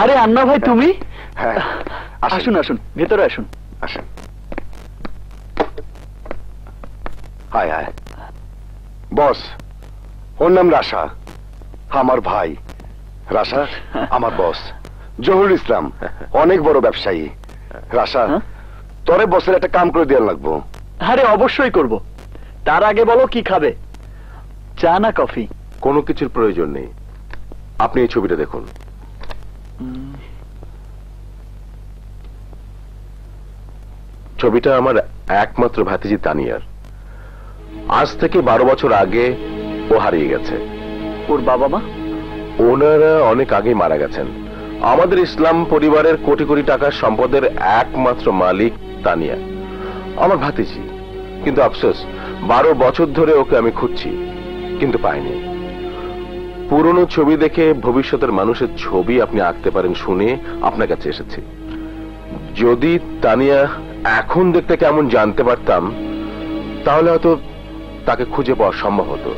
আরে আন্না ভাই তুমি? হ্যাঁ আসুন আসুন, ভেতরে আসুন আসুন। হায় হায় বস, ওর নাম রাশা, আমার ভাই। রাশা আমার বস, জহুরুল ইসলাম অনেক বড় ব্যবসায়ী। রাশা তোরে বসের একটা কাম করে দেওয়া লাগবো। আরে অবশ্যই করব, তার আগে বলো কি খাবে, চা না কফি? কোনো কিছুর প্রয়োজন নেই, আপনি এই ছবিটা দেখুন। ছবিটা আমার একমাত্র ভাতিজি তানিয়ার। আজ থেকে 12 বছর আগে ও হারিয়ে গেছে। ওর বাবা মা? ওনারা অনেক আগে মারা গেছেন। আমাদের ইসলাম পরিবারের কোটি কোটি টাকার সম্পদের একমাত্র মালিক তানিয়া, আমার ভাতিজি। কিন্তু আফসোস, 12 বছর ধরে ওকে আমি খুঁজছি, কিন্তু পাইনি। পুরনো ছবি দেখে ভবিষ্যতের মানুষের ছবি আপনি আঁকতে পারেন শুনে আপনার কাছে এসেছি। যদি তানিয়া এখন দেখতে কেমন জানতে পারতাম, তাহলে হয়তো তাকে খুঁজে পাওয়া সম্ভব হতো।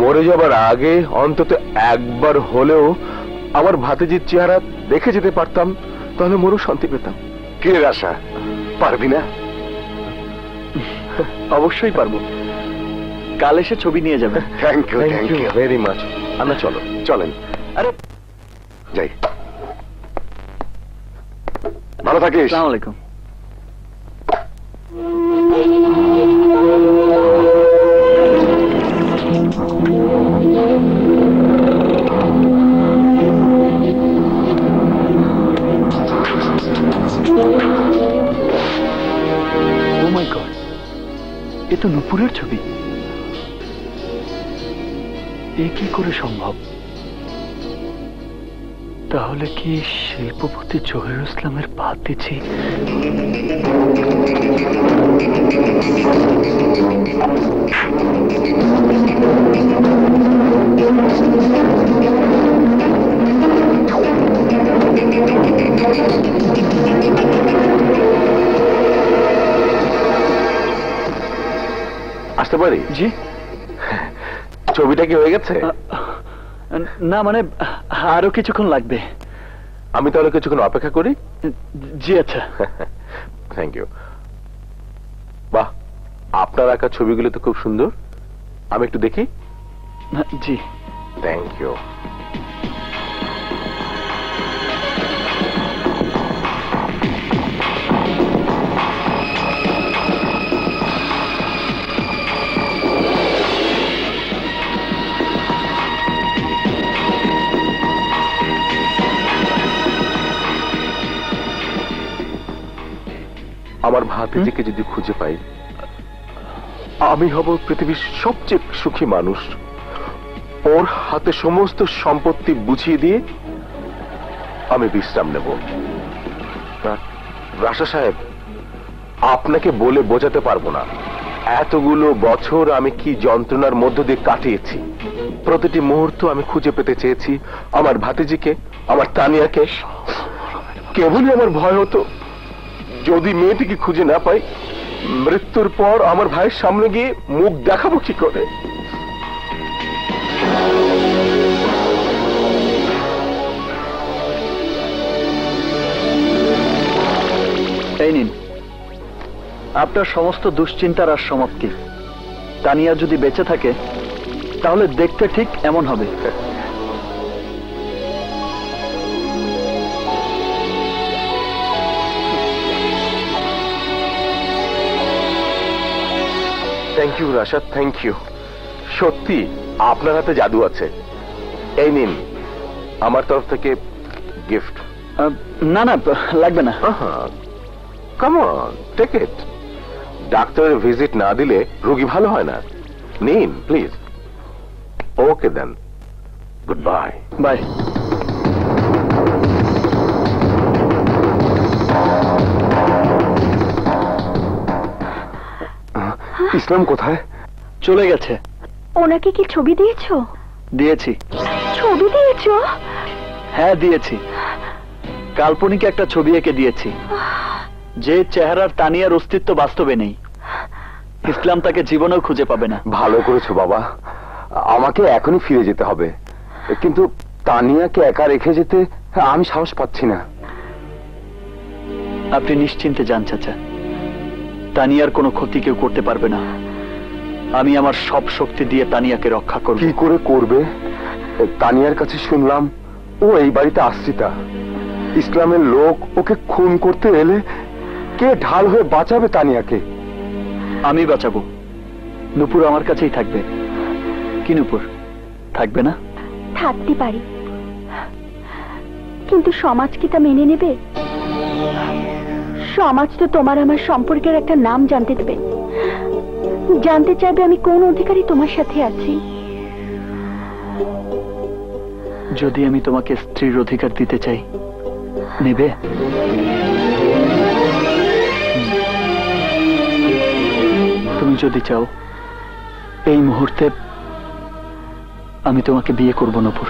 মরে যাবার আগে অন্তত একবার হলেও আমার ভাতিজির চেহারা দেখে যেতে পারতাম, তাহলে মরও শান্তি পেতাম। কে আশা, পারবি না? অবশ্যই পারবো, কাল এসে ছবি নিয়ে যাবেন। Thank you, thank you very much. আনা চলো, চলেন। আরে যাই, ভালো থাকিস। আসসালামু আলাইকুম। Oh my God, এ তো নুপুরের ছবি। এ কি করে সম্ভব? তাহলে কি শিল্পপতি জহিরুল ইসলামের ভাতিজি? আসতে পারি? জি। ছবিটা কি হয়ে গেছে? না মানে আরো কিছুক্ষণ লাগবে। আমি তাহলে কিছুক্ষণ অপেক্ষা করি? জি আচ্ছা, থ্যাংক ইউ। বাহ, আপনার আঁকা ছবিগুলো তো খুব সুন্দর, আমি একটু দেখি। জি, থ্যাংক ইউ। আমার ভাতিজিকে যদি খুঁজে পাই, আমি হব পৃথিবীর সবচেয়ে সুখী মানুষ। ওর হাতে সমস্ত সম্পত্তি বুঝিয়ে দিয়ে আমি বিশ্রাম নেব। রাশা সাহেব, আপনাকে বলে বোঝাতে পারবো না এতগুলো বছর আমি কি যন্ত্রণার মধ্য দিয়ে কাটিয়েছি। প্রতিটি মুহূর্ত আমি খুঁজে পেতে চেয়েছি আমার ভাতিজিকে, আমার তানিয়াকে। কেবলই আমার ভয় হতো, যদি মেয়েটিকে খুঁজে না পাই, মৃত্যুর পর আমার ভাইয়ের সামনে গিয়ে মুখ দেখাবো কি করে। এই নিন, আপনার সমস্ত দুশ্চিন্তার আর সমাপ্তি। তানিয়া যদি বেঁচে থাকে, তাহলে দেখতে ঠিক এমন হবে। Thank you Rasha, thank you. সত্যি আপনার হাতে জাদু আছে। এই নিন আমার তরফ থেকে গিফট। না না লাগবে না। Come on, take it. ডাক্তারের ভিজিট না দিলে রোগী ভালো হয় না। নিন please. Okay then, good bye. Bye. Islam কোথায়? চলে গেছে। ওনাকে কি ছবি দিয়েছো? দিয়েছি। ছবি দিয়েছো? হ্যাঁ দিয়েছি, কাল্পনিক একটা ছবি এঁকে দিয়েছি, যে চেহারার তানিয়ার অস্তিত্ব বাস্তবে নেই। ইসলাম তাকে জীবনেও খুঁজে পাবে না। ভালো করেছো বাবা, আমাকে এখনই ফিরে যেতে হবে। কিন্তু তানিয়াকে একা রেখে যেতে আমি সাহস পাচ্ছি না। আপনি নিশ্চিন্তে যান চাচা, তানিয়ার কোনো ক্ষতি কেউ করতে পারবে না। আমি আমার সব শক্তি দিয়ে তানিয়াকে রক্ষা করব। কি করে করবে? তানিয়ার কাছে শুনলাম ও এই বাড়িতে আশ্রিতা, ইসলামের লোক ওকে খুন করতে এলে কে ঢাল হয়ে বাঁচাবে তানিয়াকে? আমি বাঁচাবো, নূপুর আমার কাছেই থাকবে। কি নূপুর থাকবে না? থাকতে পারি, কিন্তু সমাজ কি তা মেনে নেবে? সমাজ তো তোমার আমার সম্পর্কের একটা নাম জানতে দেবে, জানতে চাইবে আমি কোন অধিকারী তোমার সাথে আছি। যদি আমি তোমাকে স্ত্রীর অধিকার দিতে চাই, নেবে? তুমি যদি চাও এই মুহূর্তে আমি তোমাকে বিয়ে করব নূপুর।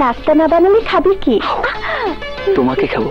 নাস্তা না বানালে খাবি কি? তোমাকে খাবো।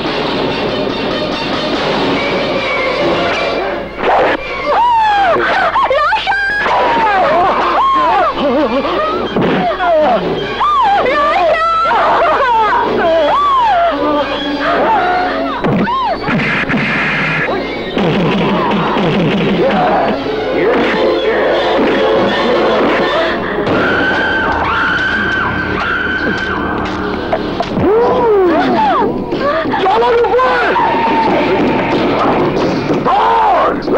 follow the blood! Dogs!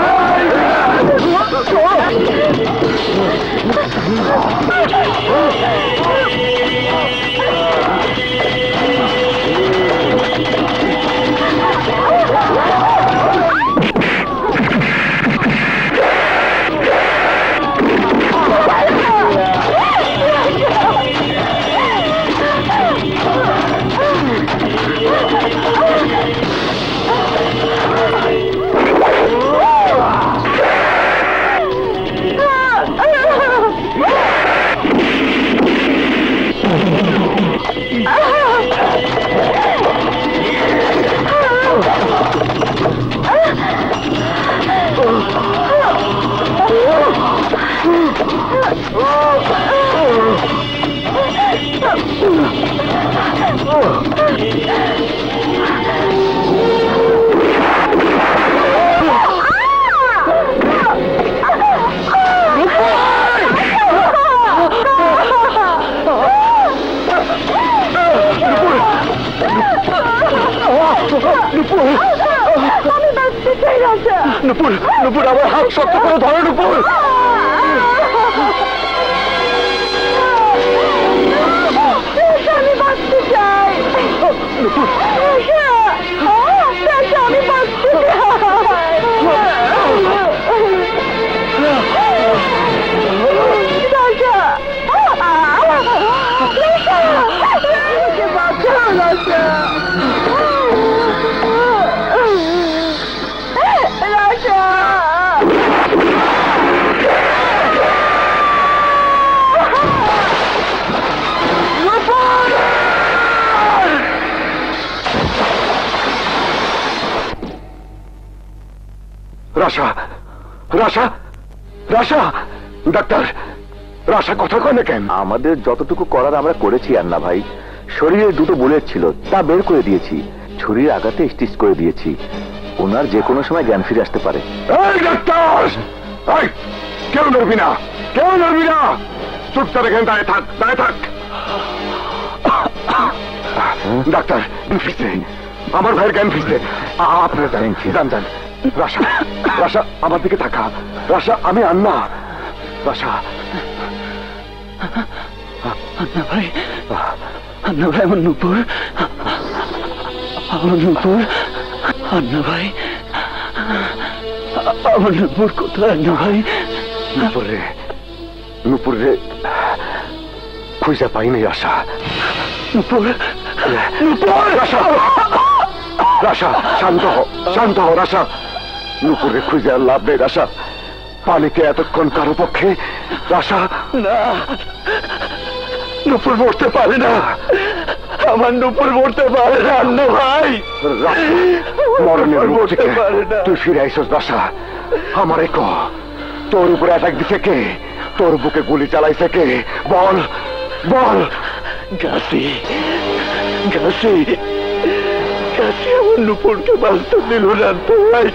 নুপুর, নুপুর আমার হাত শক্ত করে ধরো নুপুর। রাশা, রাশা, রাশা, ডাক্তার রাশা কথা কয় না কেন? আমাদের যতটুকু করার আমরা করেছি আন্না ভাই। শরীরে দুটো বুলেট ছিল, তা বের করে দিয়েছি, ছুরির আঘাতে স্টিচ করে দিয়েছি। ওনার যে কোনো সময় জ্ঞান ফিরে আসতে পারে। এই ডাক্তার, এই কেউ নড়বি না, কেউ নড়বি না, চুপচাপ এখানে দাঁড়িয়ে থাক, দাঁড়িয়ে থাক। ডাক্তার আমার ভাইয়ের জ্ঞান ফিরছে। আপনার জান জান রাশা, রাশা আমার দিকে থাকা, রাশা আমি আন্না, রাশা। আন্না ভাই, আন্না ভাই, আমার নুপুর, আমার নুপুর, আন্না ভাই, আমার নুপুর কোথায় আন্না ভাই? নুপুরে, নুপুরে খুঁজে পাইনি রাশা। নুপুর, নুপুর, রাশা, রাশা শান্ত হ, শান্ত হ রাশা। নুপুরে খুঁজে আর লাভ নেই রাশা, পানিকে এতক্ষণ কারো পক্ষে রাশা। না, নুপুর মরতে পারে না, আমার নুপুর মরতে পারে না আন্না ভাই। মরণের মুখ থেকে তুই ফিরে আইসস রাশা। আমারে ক, তোর উপরে অ্যাটাক দিছে কে? তোর বুকে গুলি চালাইছে কে? বল, বল। গাছি, গাছি, গাছি আমার নুপুরকে বাঁচতে দিল না আন্না ভাই।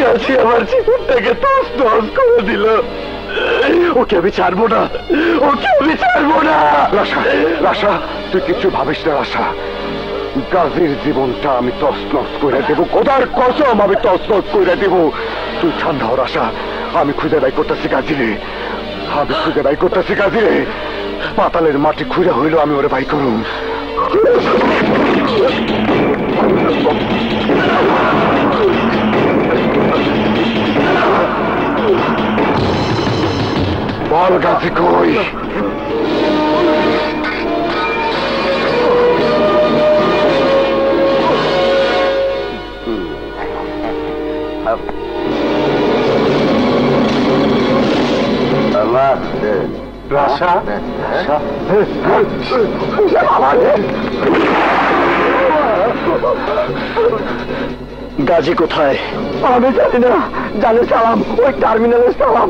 গাছি আমার জীবনটাকে তস তস করে দিল। ওকে আমি ছাড়বো না, ওকে আমি ছাড়বো না। রাশা, রাশা তুই কিছু ভাবিস না রাশা, গাজির জীবনটা আমি তস নস করে দেবো, খোদার কসম আমি তস নস করে দেবো। তুই ঠান্ডা হ রাশা, আমি খুঁজে বাই করতেছি গাজিরে, আমি খুঁজে বাই করতেছি গাজিরে। পাতালের মাটি খুঁজে হইলো আমি ওরে বাই করুম। বল গাছি কই? রাশা, গাজী কোথায়? আমি জানি না, জানে সালাম, ওই টার্মিনালে সালাম।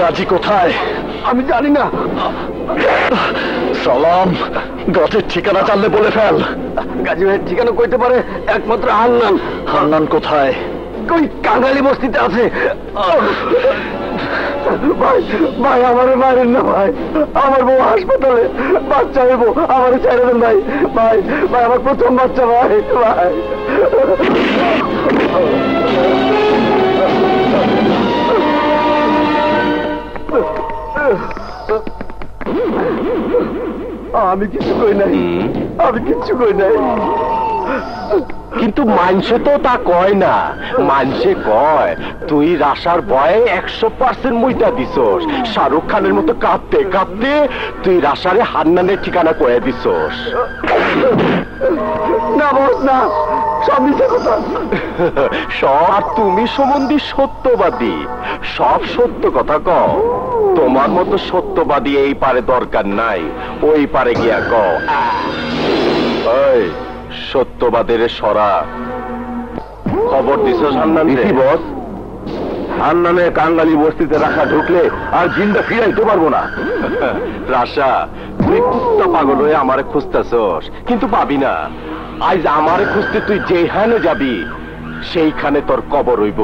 গাজী কোথায় আমি জানি না সালাম গাজীর ঠিকানা জানলে বলে ফেল গাজী ভাই ঠিকানা কইতে পারে একমাত্র হান্নান হান্নান কোথায় কই কাঙালি বস্তিতে আছে ভাই ভাই আমারে মারেন না ভাই আমার বউ হাসপাতালে বাচ্চা হইব আমারে ছেড়ে দেন ভাই ভাই ভাই আমার প্রথম বাচ্চা ভাই ভাই আমি কিছু কই নাই আমি কিছু কই নাই কিন্তু মানুষে তো তা কয় না মানুষে কয় তুই রাশার বয়ে 100% মইটা দিছস শাহরুখ খানের মতো কাঁদতে কাঁদতে তুই রাশারে হান্নানের ঠিকানা কয়ে দিছস না বস না সব মিথ্যে কথা সব তুমি সম্বন্ধী সত্যবাদী সব সত্য কথা কও তোমার মতো সত্যবাদী এই পারে দরকার নাই ওই পারে গিয়া কও এই সত্যবাদের সরা খবর দিছ হান্নানকে বস হান্নানে কাঙ্গালি বস্তিতে রাখা ঢুকলে আর জিন্দা ফিরাইতে পারবো না রাশা তুই কুত্তা পাগল হয়ে আমারে খুঁজতেছস কিন্তু পাবি না আজ আমারে খুঁজতে তুই যেখানে যাবি সেইখানে তোর কবর হইব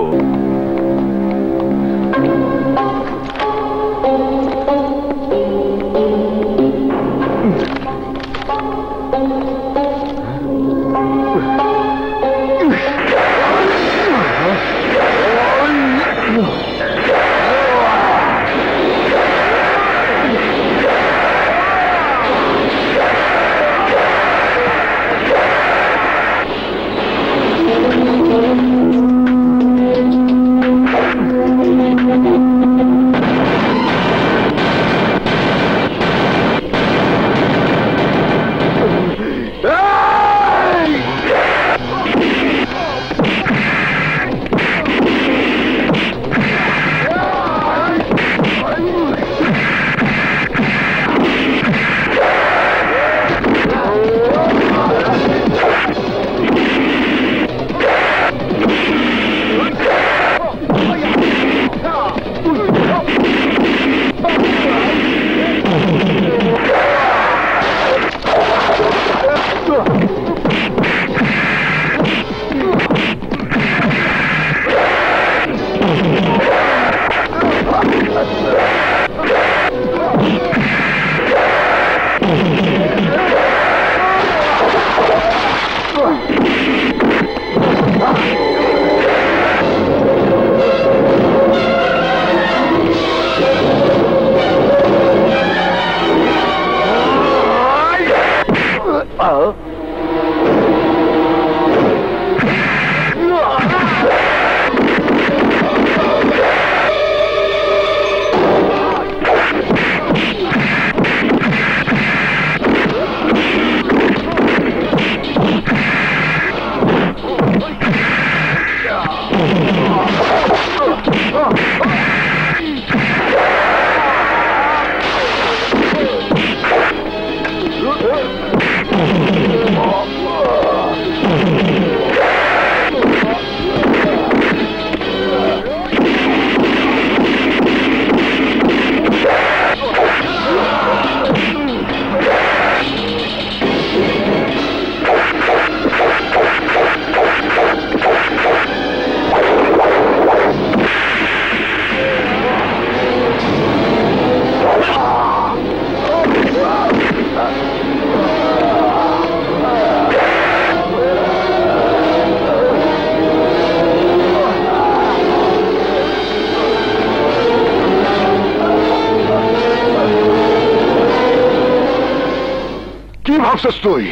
তুই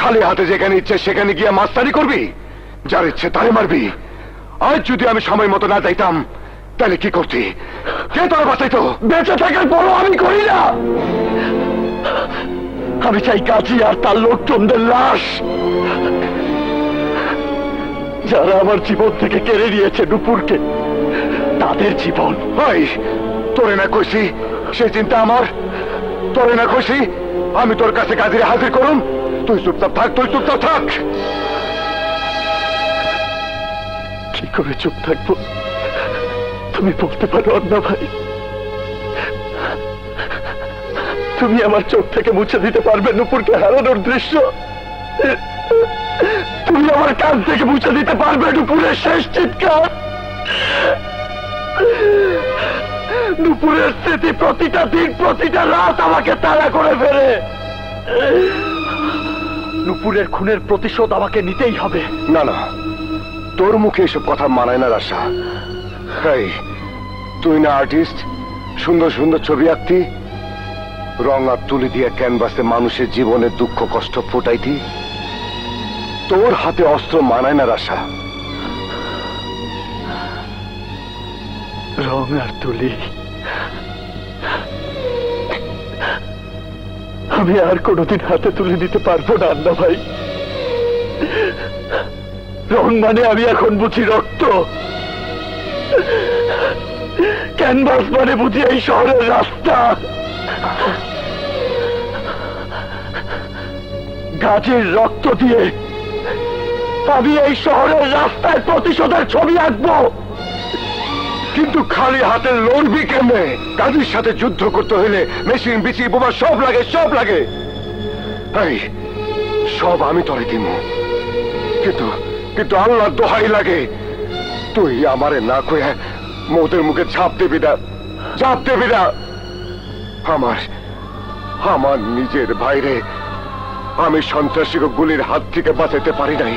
খালি হাতে যেখানে ইচ্ছে সেখানে গিয়ে মাস্তানি করবি যার ইচ্ছে তাই মারবি আজ যদি আমি সময় মতো না যাইতাম তাহলে কি করতি কে তোর বাঁচাইতো বেঁচে থাকার বড় আমি করি না আমি চাই কাজী আর তার লোকজনদের লাশ যারা আমার জীবন থেকে কেড়ে নিয়েছে নুপুরকে তাদের জীবন ওই তোরে না খুশি সে চিন্তা আমার তোরে না খুশি আমি তোর কাছে কাজীরে হাজির করুন তুই চুপচাপ থাক কি করে চুপ থাকবো তুমি বলতে পারো অন্য ভাই তুমি আমার চোখ থেকে মুছে দিতে পারবে নূপুরকে হারানোর দৃশ্য, তুমি আমার কান থেকে মুছে দিতে পারবে নূপুরের শেষ চিৎকার, নূপুরের স্মৃতি প্রতিটা দিন প্রতিটা রাত আমাকে তাড়া করে ফেলে। নূপুরের খুনের প্রতিশোধ আমাকে নিতেই হবে। না না, তোর মুখে এসব কথা মানায় না রাশা। তুই না আর্টিস্ট, সুন্দর সুন্দর ছবি আঁকতি, রং আর তুলি দিয়ে ক্যানভাসে মানুষের জীবনের দুঃখ কষ্ট ফোটাইতি, তোর হাতে অস্ত্র মানায় না রাশা। রং আর তুলি আমি আর কোনোদিন হাতে তুলে দিতে পারবো না আন্না ভাই। রং মানে আমি এখন বুঝি রক্ত, ক্যানভাস মানে বুঝি এই শহরের রাস্তা, গাছের রক্ত দিয়ে আমি এই শহরের রাস্তায় প্রতিশোধের ছবি আঁকবো। কিন্তু খালি হাতে লড়বি কেমনে? কাজের সাথে যুদ্ধ করতে হইলে মেশিন বিচি বোমা সব লাগে, সব লাগে, সব আমি তরে দিব। কিন্তু কিন্তু আল্লাহ দোহাই লাগে তুই আমারে না কয়ে মৌতের মুখে ঝাঁপ দিবি না, ঝাঁপ দিবি না। আমার আমার নিজের ভাইরে আমি সন্ত্রাসী গুলির হাত থেকে বাঁচাতে পারি নাই,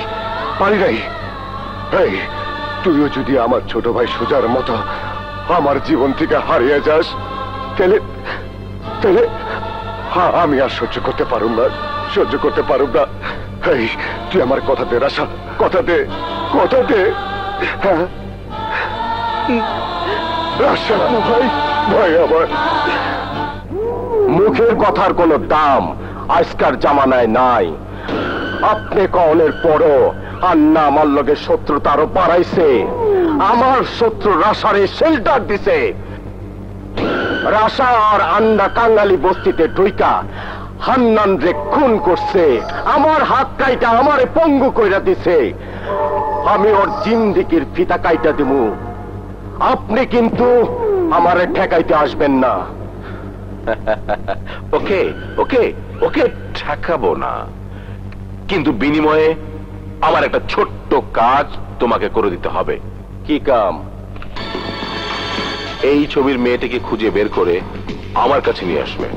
পারি নাই। তুইও যদি আমার ছোট ভাই সোজার মতো আমার জীবন থেকে হারিয়ে যাস, তাহলে তাহলে হ্যাঁ আমি আর সহ্য করতে পারুম না, সহ্য করতে পারুম না। তুই আমার কথা দে রাশা, কথা দে, কথা দে। হ্যাঁ রাশা ভাই, ভাই আমার মুখের কথার কোনো দাম আজকার জামানায় নাই। আপনি কওনের পরও আন্না আমার লগে শত্রুতা আরো বাড়াইছে। আমার শত্রু রাশারে শেল্টার দিছে। রাশা আর আন্না কাঙ্গালি বস্তিতে ঢুইকা হান্নান রে খুন করছে, আমার হাত কাইটা আমারে পঙ্গু কইরা দিছে। আমি ওর জিন্দিগির ফিতা কাইটা দিমু, আপনি কিন্তু আমারে ঠেকাইতে আসবেন না। ওকে ওকে ওকে ঠেকাবো না, কিন্তু বিনিময়ে আমার একটা ছোট্ট কাজ তোমাকে করে দিতে হবে। কি কাম? এই ছবির মেয়েটাকে খুঁজে বের করে আমার কাছে নিয়ে আসবে।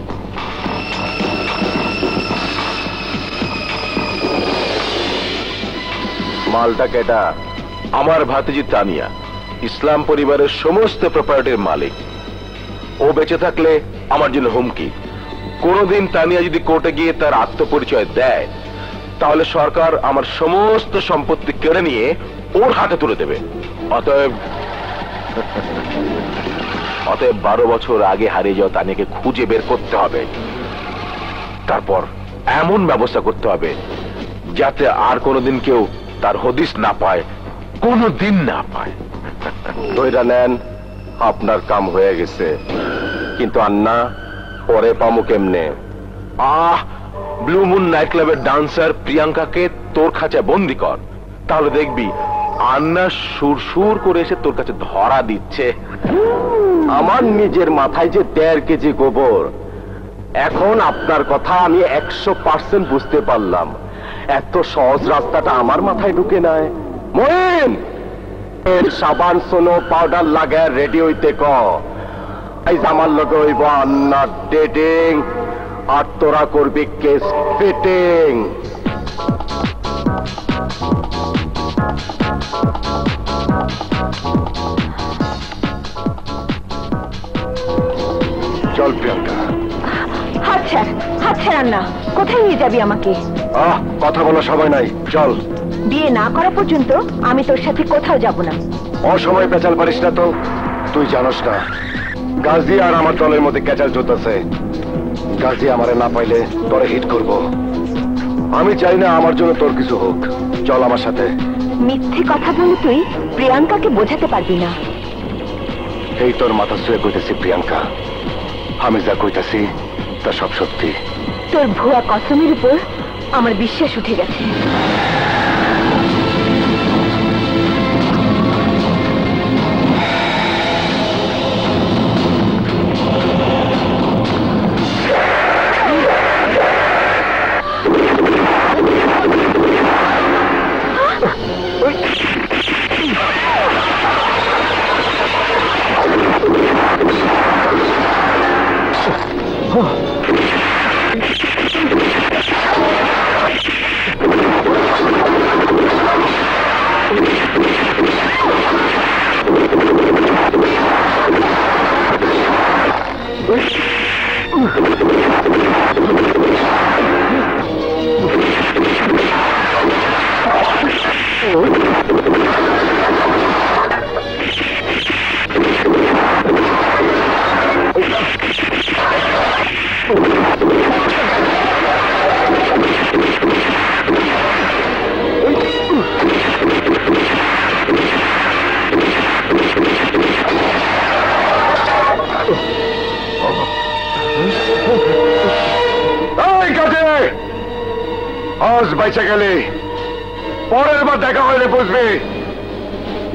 মালটা কেটা? আমার ভাতিজি তানিয়া, ইসলাম পরিবারের সমস্ত প্রপার্টির মালিক। ও বেঁচে থাকলে আমার জন্য হুমকি। কোনোদিন তানিয়া যদি কোর্টে গিয়ে তার আত্মপরিচয় দেয়, তাহলে সরকার আমার সমস্ত সম্পত্তি কেড়ে নিয়ে ওর হাতে তুলে দেবে। অতএব অতএব 12 বছর আগে হারিয়ে যাওয়া তানিয়াকে খুঁজে বের করতে হবে। তারপর এমন ব্যবস্থা করতে হবে যাতে আর কোনোদিন কেউ তার হদিস না পায়, কোনোদিন না পায়। ধৈর্য নেন, আপনার কাম হয়ে গেছে। কিন্তু আন্না পরে পামু কেমনে? আহ, ব্লু মুন নাইট ক্লাবের ডান্সার প্রিয়াঙ্কাকে তোর খাঁচায় বন্দি কর, তাহলে দেখবি আন্না সুরসুর করে এসে তোর কাছে ধরা দিচ্ছে। আমার নিজের মাথায় যে 1.5 কেজি গোবর। এখন আপনার কথা আমি 100% বুঝতে পারলাম। এত সহজ রাস্তাটা আমার মাথায় ঢুকে নাই। মইন এর সাবান সোনো পাউডার লাগায় রেডি হইতে ক। এই জামার লগে হইব আন্না ডেটিং, আর তোরা করবি কেস ফিটিং। চল প্রিয়াঙ্কা। আচ্ছা আচ্ছা আন্না, কোথায় নিয়ে যাবি আমাকে? আহ, কথা বলার সময় নাই, চল। বিয়ে না করা পর্যন্ত আমি তোর সাথে কোথাও যাব না। অসময় পেঁচাল পারিস না তো, তুই জানোস না গাজী আর আমার দলের মধ্যে ক্যাচাল চলতেছে। গাজী আমারে না পাইলে তোরে হিট করব। আমি চাই না আমার জন্য তোর কিছু হোক, চল আমার সাথে। মিথ্যে কথা বলে তুই প্রিয়াঙ্কাকে বোঝাতে পারবি না। এই তোর মাথা ছুঁয়ে কইতেছি প্রিয়াঙ্কা, আমি যা কইতেছি তা সব সত্যি। তোর ভুয়া কসমের উপর আমার বিশ্বাস উঠে গেছে।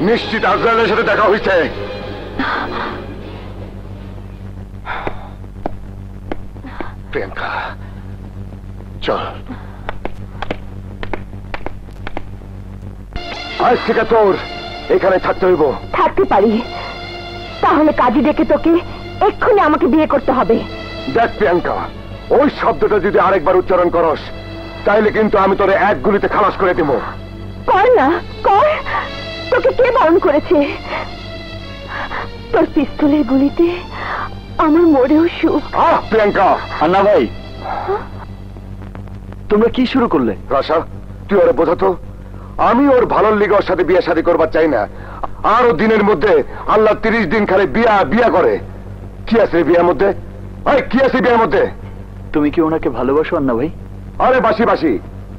নিশ্চিত আফজালের সাথে দেখা হয়েছে। প্রিয়াঙ্কা চল, আজ থেকে তোর এখানে থাকতে হইব। থাকতে পারি, তাহলে কাজী ডেকে তোকে এক্ষুনি আমাকে বিয়ে করতে হবে। দেখ প্রিয়াঙ্কা, ওই শব্দটা যদি আরেকবার উচ্চারণ করস তাহলে কিন্তু আমি তোরে এক গুলিতে খালাস করে দেব। কর না, কর। তোকে কে বারণ করেছে? তোর পিস্তলের গুলিতে আমার মরেও সুখ। আহ প্রিয়াঙ্কা, আন্না ভাই তোমরা কি শুরু করলে? রাশা তুই ওরে বোঝাতো, আমি ওর ভালোর লিগে ওর সাথে বিয়ে শাদী করবার চাই না। আর ও দিনের মধ্যে আল্লাহ 30 দিন খালি বিয়া বিয়া করে। কি আছে বিয়ের মধ্যে? আরে কি আছে বিয়ের মধ্যে? তুমি কি ওনাকে ভালোবাসো আন্না ভাই? আরে বাসি বাসি,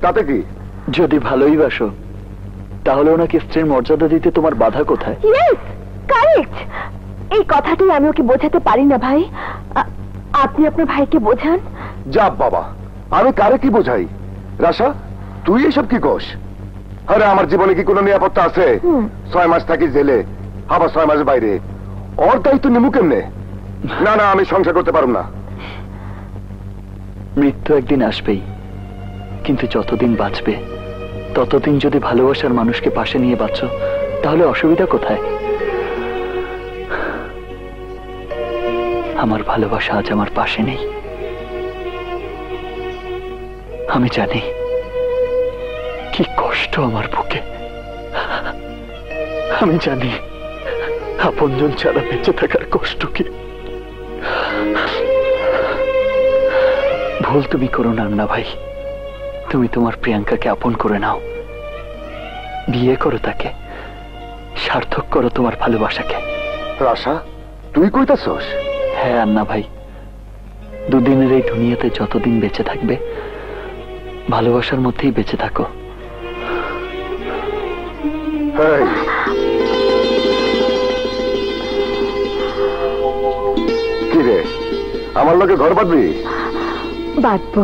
তাতে কি? যদি ভালোই বাসো তাহলে ওনাকে স্ত্রীর মর্যাদা দিতে তোমার বাধা কোথায়? এই কথাটাই আমি ওকে বোঝাতে পারি না ভাই। আপনি আপনার ভাইকে বোঝান। যা বাবা, আমি কারে কি বোঝাই? রাশা তুই এসব কি কোষ? আরে আমার জীবনে কি কোনো নিরাপত্তা আছে? 6 মাস থাকি জেলে, আবার 6 মাস বাইরে। ওর দায়িত্ব নিমু কেমনে? না না, আমি সংসার করতে পারব না। মৃত্যু একদিন আসবেই, কিন্তু যতদিন বাঁচবে ততদিন যদি ভালোবাসার মানুষকে পাশে নিয়ে বাঁচো তাহলে অসুবিধা কোথায়? আমার ভালোবাসা আজ আমার পাশে নেই, আমি জানি। কি কষ্ট আমার বুকে, আমি জানি আপনজন ছাড়া বেঁচে থাকার কষ্ট কি। ভুল তুমি করো না আন্না ভাই, তুমি তোমার প্রিয়াঙ্কাকে আপন করে নাও, বিয়ে করো তাকে, সার্থক করো তোমার ভালোবাসাকে। রাশা তুই কইতাছস? হ্যাঁ আন্না ভাই, দুদিনের এই দুনিয়াতে যতদিন বেঁচে থাকবে ভালোবাসার মধ্যেই বেঁচে থাকো। কি রে, আমার লগে ঘর বাঁধবি? বাঁধবো।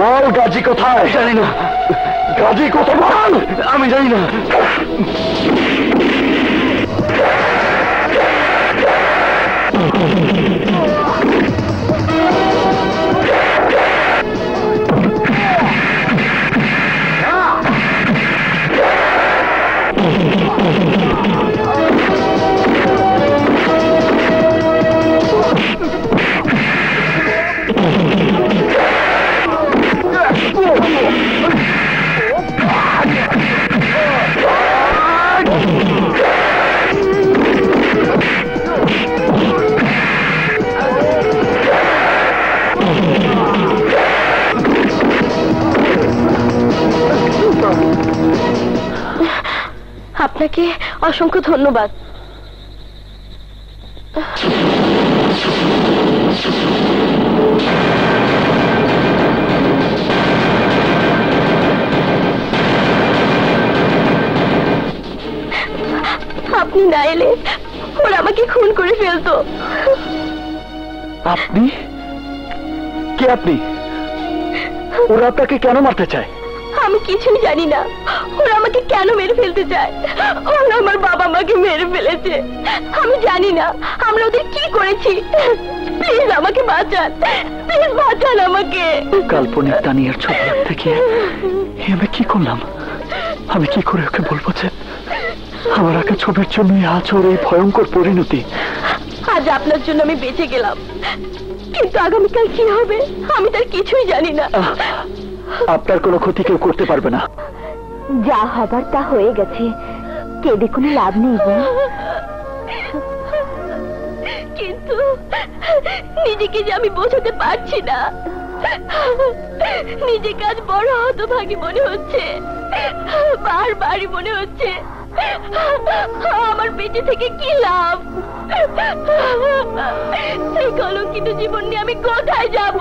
বল গাজী কোথায়? জানি না। গাজী কোথায় বল? আমি জানি না। Oh, আপনাকে অসংখ্য ধন্যবাদ। আপনি না এলে ওরা আমাকে খুন করে ফেলতো। আপনি কে? আপনি? ওরা আপনাকে কেন মারতে চায়? আমি কিছুই জানি না ওরা আমাকে কেন মেরে ফেলতে চায়। ওরা আমার বাবা মাকে মেরে ফেলেছে, আমি জানি না আমরা ওদের কি করেছি। প্লিজ আমাকে বাঁচান, প্লিজ বাঁচান আমাকে। কাল্পনিক তানিয়ার ছবি দেখে আমি কি করলাম? আমি কি করে ওকে বলবো যে আমার আঁকা ছবির জন্য আজ ওর এই ভয়ঙ্কর পরিণতি? আজ আপনার জন্য আমি বেঁচে গেলাম, কিন্তু আগামীকাল কি হবে আমি তার কিছুই জানি না। আপনার কোনো ক্ষতি কেউ করতে পারবে না। যা হবার তা হয়ে গেছে, কেঁদে কোনো লাভ নেই। কিন্তু নিজেকে যে আমি বোঝাতে পারছি না, নিজেকে আজ বড় হতভাগী মনে হচ্ছে, বারবারই মনে হচ্ছে আমার বেঁচে থেকে কি লাভ। সেই কলঙ্কিত জীবন নিয়ে আমি কোথায় যাব?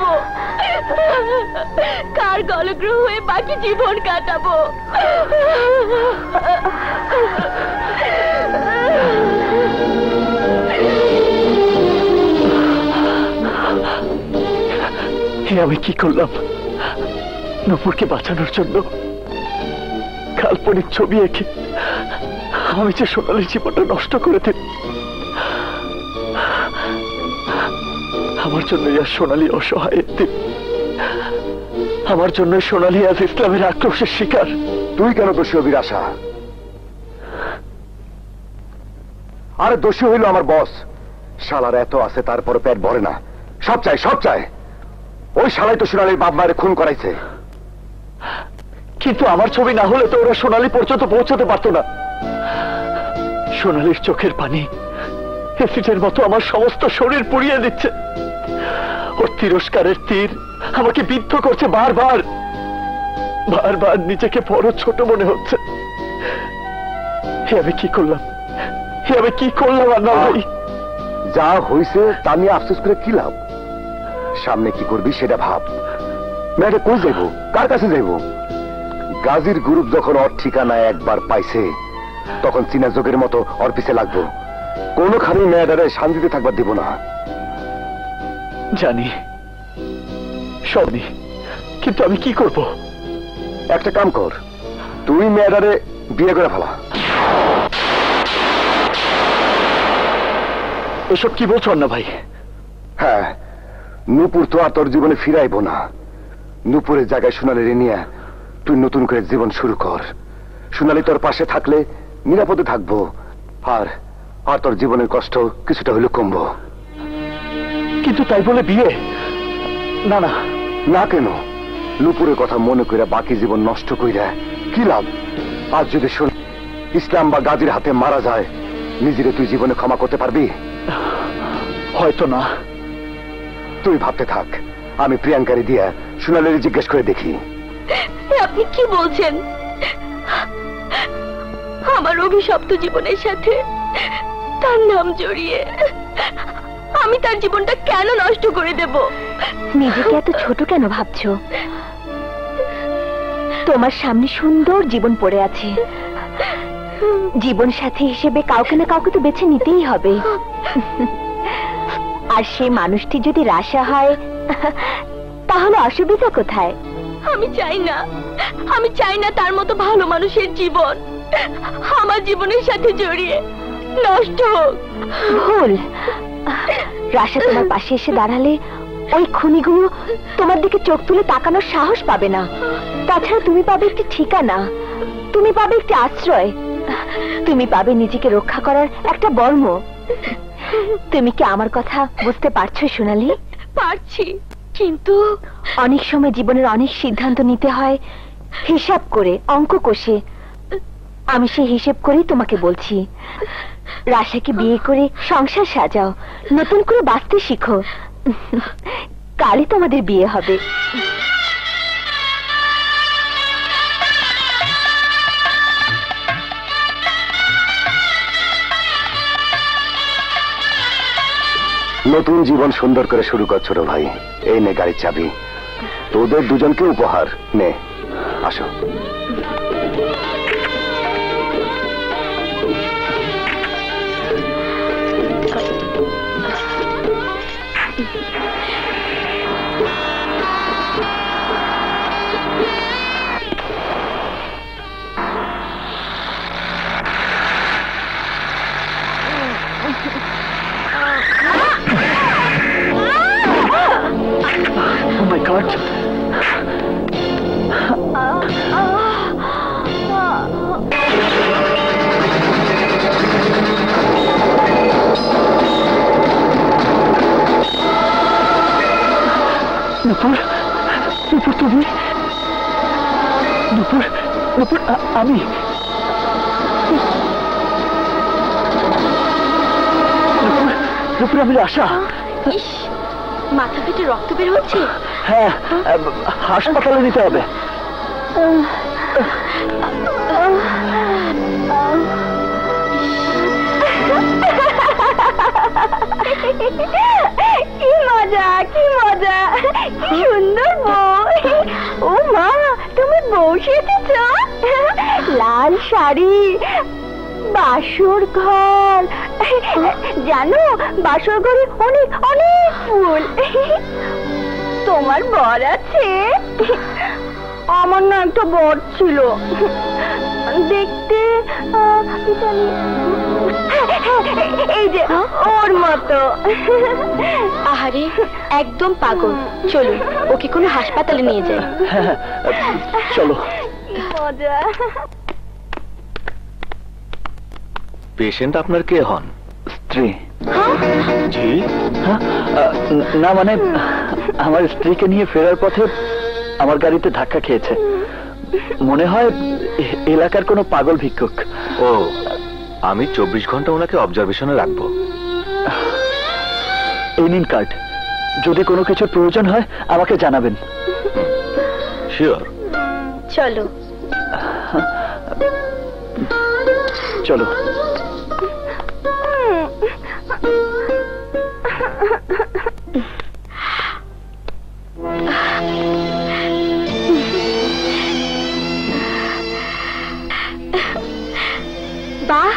কার কলগ্রহ হয়ে বাকি জীবন কাটাবো? আমি কি করলাম? নূপুরকে বাঁচানোর জন্য কাল্পনিক ছবি এঁকে আমি যে সোনালী জীবনটা নষ্ট করে দিই। আমার জন্য সোনালী অসহায়, আমার জন্য সোনালী আজ ইসলামের আক্রোশের শিকার। তুই কেন দোষী হবি আশা? আরে দোষী হইল আমার বস। শালার এত আছে তারপর পেট ভরে না, সব চাই সব চাই। ওই শালাই তো সোনালীর বাপ মায়ের খুন করাইছে। কিন্তু আমার ছবি না হলে তো ওরা সোনালী পর্যন্ত পৌঁছাতে পারতো না। সোনালীর চোখের পানি অ্যাসিডের মতো আমার সমস্ত শরীর পুড়িয়ে দিচ্ছে। ওর তিরস্কারের তীর আমাকে বিদ্ধ করছে বারবার বারবার। নিজেকে বড় ছোট মনে হচ্ছে। আমি কি করলাম? আমি কি করলাম? আর না ভাই, যা হয়েছে তা নিয়ে আফসোস করে কি লাভ? সামনে কি করবি সেটা ভাব। মেয়েটা কই যাইব? কার কাছে যাইব? গাজীর গ্রুপ যখন ওর ঠিকানায় একবার পাইছে তখন চীনা যোগের মতো ওর পিছে লাগবো। কোনোখানি মেয়েটারে শান্তিতে থাকবার দিব না। জানি সবনি, কিন্তু আমি কি করব? একটা কাম কর, তুই মেয়েটারে বিয়ে করে ফেলা। এসব কি বলছ না ভাই? হ্যাঁ, নূপুর তো আর তোর জীবনে ফিরাইব না। নূপুরের জায়গায় সোনালী নিয়ে তুই নতুন করে জীবন শুরু কর। সোনালী তোর পাশে থাকলে নিরাপদে থাকবো, আর আর তোর জীবনের কষ্ট কিছুটা হইলে কমবো। কিন্তু তাই বলে বিয়ে? না না না, কেন? নূপুরের কথা মনে কইরা বাকি জীবন নষ্ট কইরা কি লাভ? আজ যদি ইসলাম বা গাজীর হাতে মারা যায়, নিজেরে তুই জীবনে ক্ষমা করতে পারবি? হয়তো না। তুই ভাবতে থাক, আমি প্রিয়াঙ্কারে দিয়া সোনালীর জিজ্ঞেস করে দেখি। আপনি কি বলছেন? আমার অভিশপ্ত জীবনের সাথে তার নাম জড়িয়ে আমি তার জীবনটা কেন নষ্ট করে দেব? নিজেকে এত ছোট কেন ভাবছো? তোমার সামনে সুন্দর জীবন পড়ে আছে। জীবন সাথী হিসেবে কাউকে না কাউকে তো বেছে নিতেই হবে। আর সেই মানুষটি যদি রাশা হয় তাহলে অসুবিধা কোথায়? আমি চাই না, আমি চাই না তার মতো ভালো মানুষের জীবন আমার জীবনের সাথে জড়িয়ে নষ্ট হোক। ভুল। রাশা তোমার পাশে এসে দাঁড়ালে ওই খুনিগুলো তোমার দিকে চোখ তুলে তাকানোর সাহস পাবে না। তাছাড়া তুমি পাবে একটি ঠিকানা, তুমি পাবে একটি আশ্রয়, তুমি পাবে নিজেকে রক্ষা করার একটা বর্ম। তুমি কি আমার কথা বুঝতে পারছো সোনালী? পারছি, কিন্তু অনেক সময় জীবনের অনেক সিদ্ধান্ত নিতে হয় হিসাব করে, অঙ্ক কষে। আমি সেই হিসেব করেই তোমাকে বলছি, রাশাকে বিয়ে করে সংসার সাজাও, নতুন করে বাঁচতে শিখো। কালই তোমাদের বিয়ে হবে। নতুন জীবন সুন্দর করে শুরু কর ছোট ভাই। এই নে গাড়ির চাবি, তোদের দুজনকে উপহার নে, আসো। আমি আশা, মাথা ফেটে রক্ত বের হচ্ছে। হ্যাঁ, হাসপাতালে নিতে হবে। কি মজা, কি মজা, কি সুন্দর বই। ও মা, তুমি বসেছ লাল শাড়ি, বাসর ঘর। জানো বাসর ঘরে অনেক অনেক ফুল। তোমার বর আছে? আমার না একটা বর ছিল, দেখতে এই যে ওর মতো। আহারে, একদম পাগল। চলো ওকে কোনো হাসপাতালে নিয়ে যাই। চলো। পেশেন্ট আপনার কে হন? স্ত্রী। না মানে আমার স্ত্রীকে নিয়ে ফেরার পথে আমার গাড়িতে ধাক্কা খেয়েছে, মনে হয় এলাকার কোনো পাগল ভিক্ষুক। ও, আমি 24 ঘন্টা ওনাকে অবজারভেশনে রাখবো। এই নিন কার্ড, যদি কোনো কিছু প্রয়োজন হয় আমাকে জানাবেন। শিওর। চলো চলো। বাহ,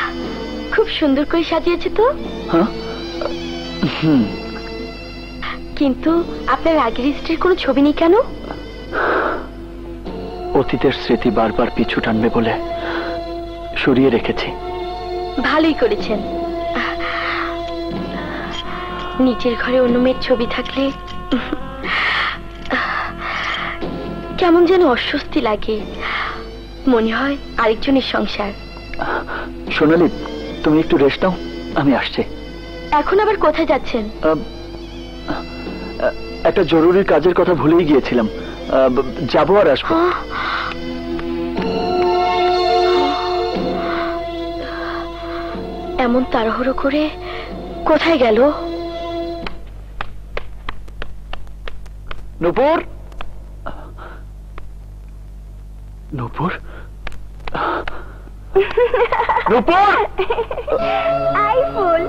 খুব সুন্দর করে সাজিয়েছে তো। কিন্তু আপনার আগের স্ত্রীর কোনো ছবি নেই কেন? অতীতের স্মৃতি বারবার পিছু টানবে বলে সরিয়ে রেখেছি। ভালোই করেছেন। নিজের ঘরে অন্য মেয়ের ছবি থাকলে কেমন যেন অস্বস্তি লাগে, মনে হয় আরেকজনের সংসার। সোনালি, তুমি একটু রেস্ট নাও, আমি আসছি। এখন আবার কোথায় যাচ্ছেন? একটা জরুরি কাজের কথা ভুলেই গিয়েছিলাম, যাবো আর আসবো। এমন তাড়াহুড়ো করে কোথায় গেল? নূপুর, নূপুর, নূপুর, আইফোন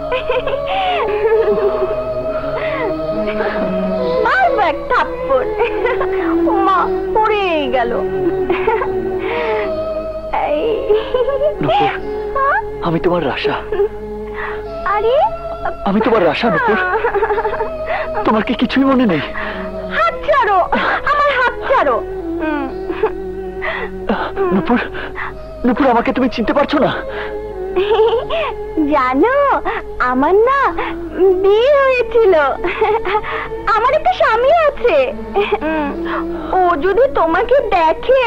মারবাক থাপ্পড়। মা পড়ে গেল। আমি তোমার রাশা। আরে আমি তোমার রাশা নূপুর, তোমার কি কিছুই মনে নেই? হাত ছাড়ো, আমার হাত ছাড়ো। নূপুর, নূপুর, আমাকে তুমি চিনতে পারছো না? জানো, আমার না বিয়ে হয়েছিল, আমার একটা স্বামী আছে। ও যদি তোমাকে দেখে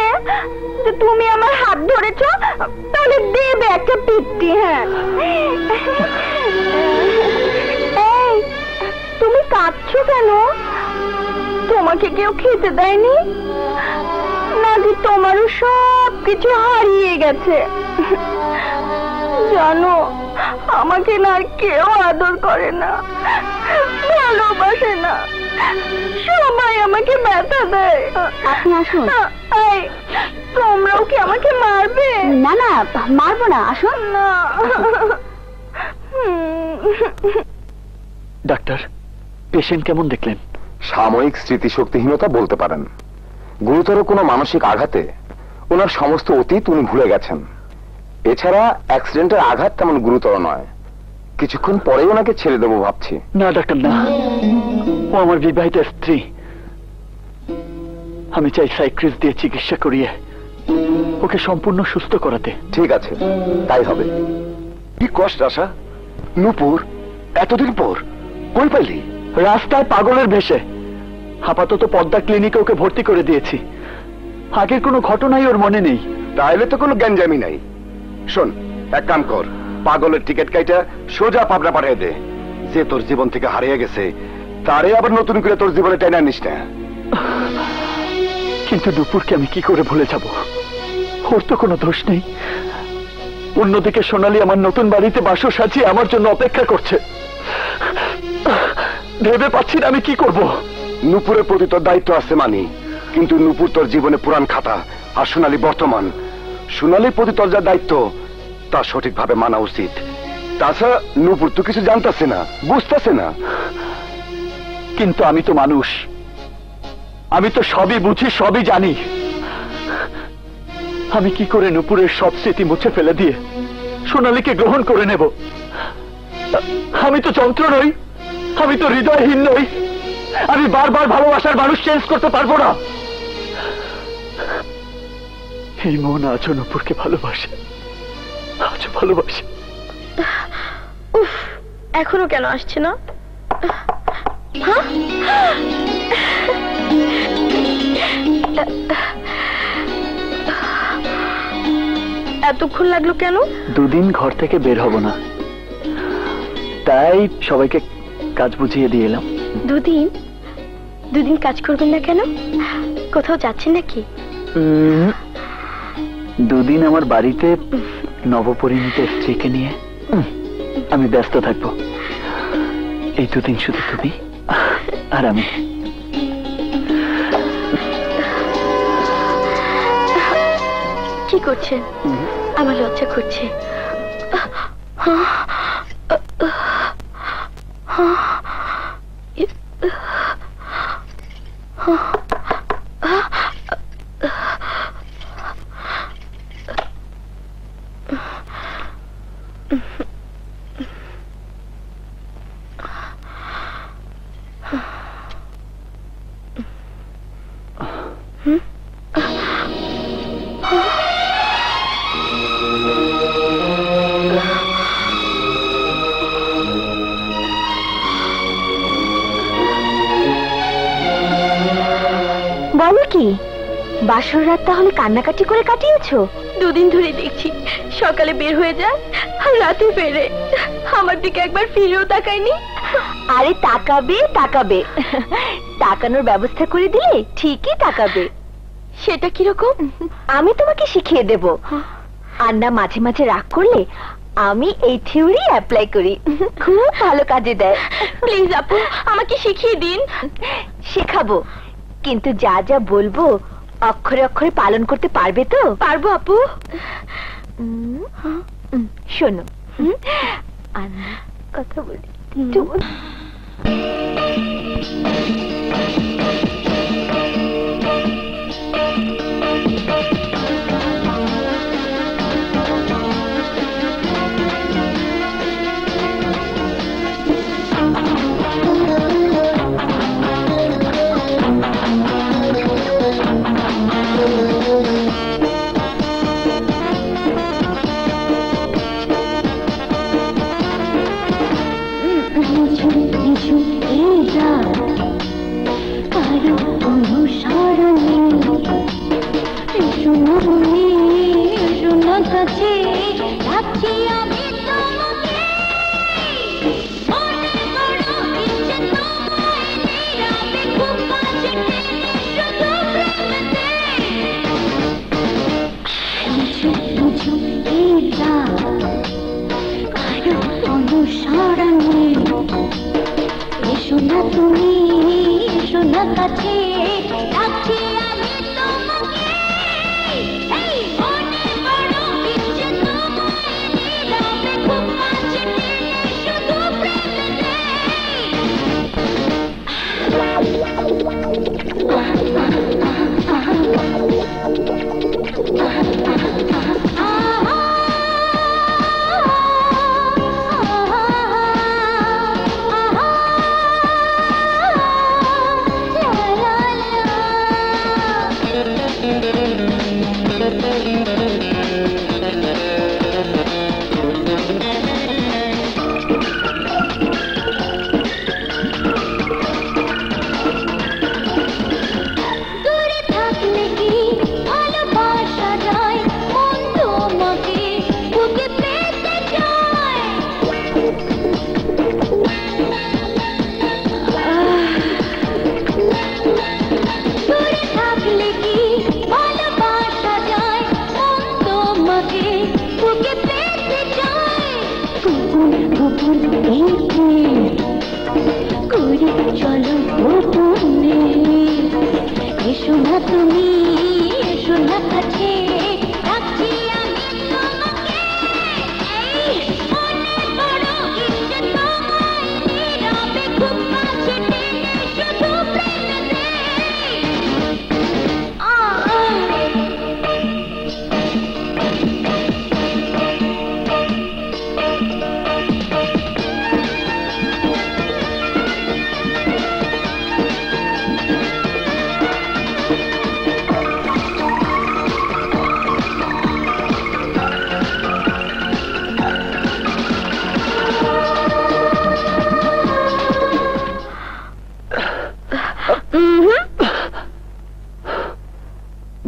যে তুমি আমার হাত ধরেছো, তাহলে দেবে একটা পিটি। হ্যাঁ, তুমি কাঁদছো কেন? তোমাকে কেউ খেতে দেয়নি নাকি? তোমারও সব কিছু হারিয়ে গেছে। জানো, আমাকে না কেউ আদর করে না, ভালোবাসে না, সবাই আমাকে ব্যথা দেয়। আপনি আসুন। তোমরাও কি আমাকে মারবে? না না, মারবো না, আসুন না। ডাক্তার, পেশেন্ট কেমন দেখলেন? সাময়িক স্মৃতিশক্তিহীনতা বলতে পারেন। গুরুতর কোনো মানসিক আঘাতে ওনার সমস্ত অতীত উনি ভুলে গেছেন। এছাড়া অ্যাক্সিডেন্টের আঘাত তেমন গুরুতর নয়। কিছুক্ষণ পরে ওনাকে ছেড়ে দেবো ভাবছি। না ডাক্তার, না, ও আমার বিবাহিত স্ত্রী। আমি চাই সাইকিয়াট্রিস্ট দিয়ে চিকিৎসা করিয়ে ওকে সম্পূর্ণ সুস্থ করাতে। ঠিক আছে, তাই হবে। কি কষ্ট আশা, নূপুর এতদিন পর কই পাইলি? রাস্তায় পাগলের ভেসে। আপাতত পদ্মা ক্লিনিকে ওকে ভর্তি করে দিয়েছি। আগের কোনো ঘটনাই ওর মনে নেই। তাহলে তো কোনো গ্যাঞ্জামি নাই। শোন, এক কাম কর, পাগলের টিকিট কাইটা সোজা পাবনা পাঠিয়ে দে। যে তোর জীবন থেকে হারিয়ে গেছে তারে আবার নতুন করে তোর জীবনে টেনে আনিস না। কিন্তু দুপুরকে আমি কি করে ভুলে যাব? ওর তো কোনো দোষ নেই। অন্যদিকে সোনালী আমার নতুন বাড়িতে বাসা সাজিয়ে আমার জন্য অপেক্ষা করছে। ভেবে পাচ্ছি না আমি কি করব। নূপুরের প্রতি তোর দায়িত্ব আছে মানি, কিন্তু নূপুর তোর জীবনে পুরান খাতা আর সোনালী বর্তমান। সোনালীর প্রতি তোর যা দায়িত্ব তা সঠিকভাবে মানা উচিত। তাছাড়া নূপুর তো কিছু জানতেছে না, বুঝতেছে না। কিন্তু আমি তো মানুষ, আমি তো সবই বুঝি, সবই জানি। আমি কি করে নূপুরের সব স্মৃতি মুছে ফেলে দিয়ে সোনালীকে গ্রহণ করে নেব? আমি তো যন্ত্র নই, আমি তো হৃদয়হীন নই। আমি বারবার ভালোবাসার মানুষ চেঞ্জ করতে পারবো না। এই মন আজও নূপুরকে ভালোবাসে, আজও ভালোবাসে। এখনো কেন আসছে না? এতক্ষণ লাগলো কেন? দুদিন ঘর থেকে বের হব না, তাই সবাইকে কাজ বুঝিয়ে দিয়ে এলাম। দুদিন? দুদিন কাজ করবেন না কেন? কোথাও যাচ্ছেন নাকি? দুদিন আমার বাড়িতে নবপরিণীত স্ত্রীকে নিয়ে আমি ব্যস্ত থাকবো। এই দুদিন শুধু তুমি আর আমি। কি করছেন? আমার লজ্জা করছে। বাসর রাত তাহলে কান্নাকাটি করে কাটিয়েছো? দুদিন ধরে দেখছি সকালে বের হয়ে যায় আর রাতে ফেরে, আমার দিকে একবার ফিরেও তাকায়নি। আরে তাকাবে তাকাবে, তাকানোর ব্যবস্থা করে দিলে ঠিকই তাকাবে। সেটা কিরকম? আমি তোমাকে শিখিয়ে দেব। আন্না মাঝে মাঝে রাগ করলে আমি এই থিওরি অ্যাপ্লাই করি, খুব ভালো কাজে দেয়। প্লিজ আপু, আমাকে শিখিয়ে দিন। শেখাবো, কিন্তু যা যা বলবো অক্ষরে অক্ষরে পালন করতে পারবে তো? পারবো আপু। শোনো, কথা বলি।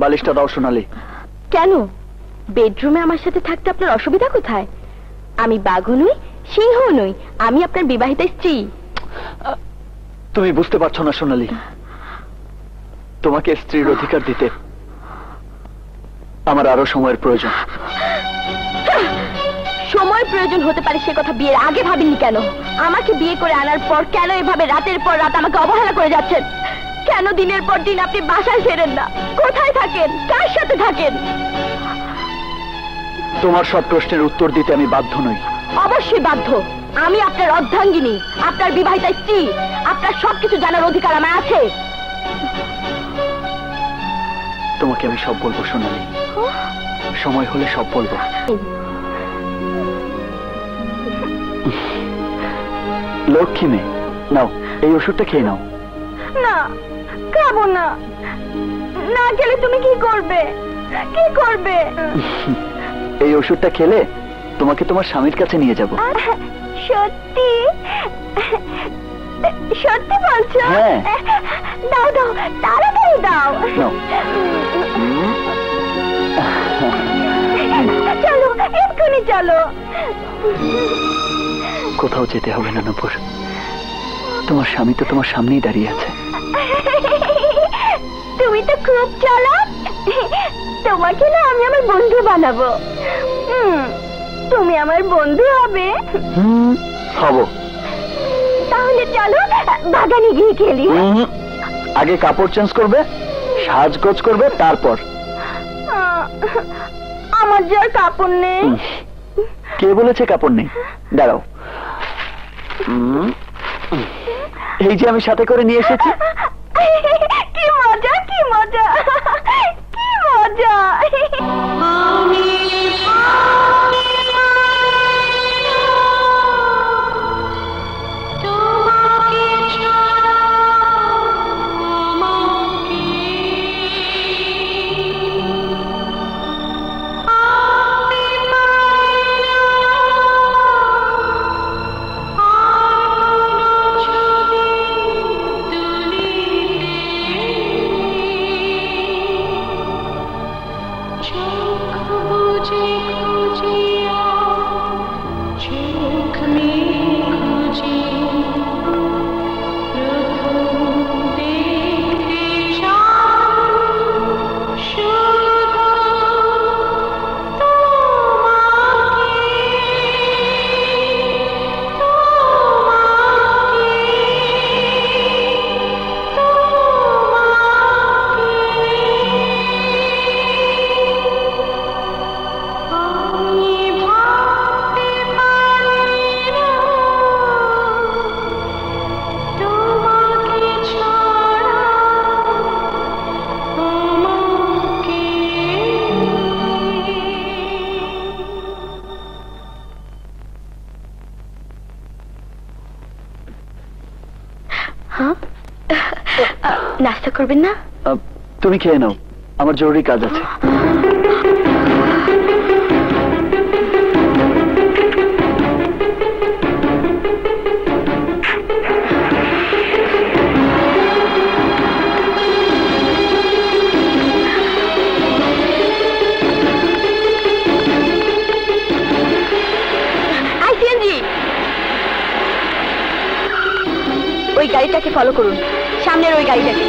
বালিশটা দাও সোনালি। কেন? বেডরুমে আমার সাথে থাকতে আপনার অসুবিধা কোথায়? আমি বাঘও নই, সিংহ নই, আমি আপনার বিবাহিতা স্ত্রী। তুমি বুঝতে পারছো না সোনালি, তোমাকে স্ত্রীর অধিকার দিতে আমার আরো সময়ের প্রয়োজন। সময় প্রয়োজন হতে পারে, সে কথা বিয়ের আগে ভাবিনি কেন? আমাকে বিয়ে করে আনার পর কেন এভাবে রাতের পর রাত আমাকে অবহেলা করে যাচ্ছেন? কেন দিনের পর দিন আপনি বাসায় ফেরেন না? কোথায় থাকেন? কার সাথে থাকেন? তোমার সব প্রশ্নের উত্তর দিতে আমি বাধ্য নই। অবশ্যই বাধ্য। আমি আপনার অর্ধাঙ্গিনী, আপনার বিবাহিতা স্ত্রী, আপনার সবকিছু জানার অধিকার আমার আছে। তোমাকে আমি সব বলবো সোনালি, সময় হলে সব বলবো। লক্ষ্মী মেয়ে, নাও এই ওষুধটা খেয়ে নাও। না খাবো না, না খেলে তুমি কি করবে? কি করবে? এই ওষুধটা খেলে তোমাকে তোমার স্বামীর কাছে নিয়ে যাব। সত্যি? সত্যি বলছো? হ্যাঁ। দাও দাও, তাড়াতাড়ি দাও। চলো এক্ষুনি চলো। কোথাও যেতে হবে না নূপুর, তোমার স্বামী তো তোমার সামনেই দাঁড়িয়ে আছে। তুমি তো খুব চালাক, তোমাকে না আমি আমার বন্ধু বানাবো। তুমি আমার বন্ধু হবে? হব। তাহলে চলো বাগানে গিয়ে খেলি। আগে কাপড় চেঞ্জ করবে, সাজগোজ করবে, তারপর। আমার যা কাপড় নেই। কে বলেছে কাপড় নেই? দাঁড়াও, এই যে আমি সাথে করে নিয়ে এসেছি। কি মজা, কি মজা, কি মজা। নাস্তা করবেন না? তুমি খেয়ে নাও, আমার জরুরি কাজ আছে। ওই গাড়িটাকে ফলো করুন, সামনের ওই গাড়িটাকে।